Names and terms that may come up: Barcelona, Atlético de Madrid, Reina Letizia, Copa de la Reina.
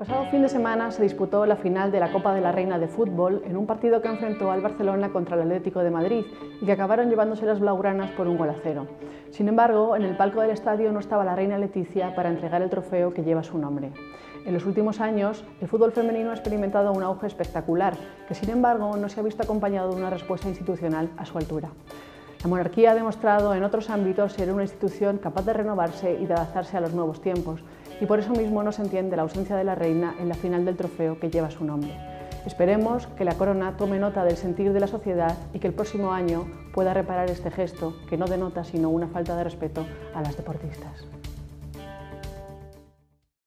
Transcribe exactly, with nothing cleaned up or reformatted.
pasado fin de semana se disputó la final de la Copa de la Reina de fútbol en un partido que enfrentó al Barcelona contra el Atlético de Madrid y que acabaron llevándose las blaugranas por un gol a cero. Sin embargo, en el palco del estadio no estaba la Reina Letizia para entregar el trofeo que lleva su nombre. En los últimos años, el fútbol femenino ha experimentado un auge espectacular, que sin embargo no se ha visto acompañado de una respuesta institucional a su altura. La monarquía ha demostrado en otros ámbitos ser una institución capaz de renovarse y de adaptarse a los nuevos tiempos, y por eso mismo no se entiende la ausencia de la reina en la final del trofeo que lleva su nombre. Esperemos que la corona tome nota del sentir de la sociedad y que el próximo año pueda reparar este gesto, que no denota sino una falta de respeto a las deportistas.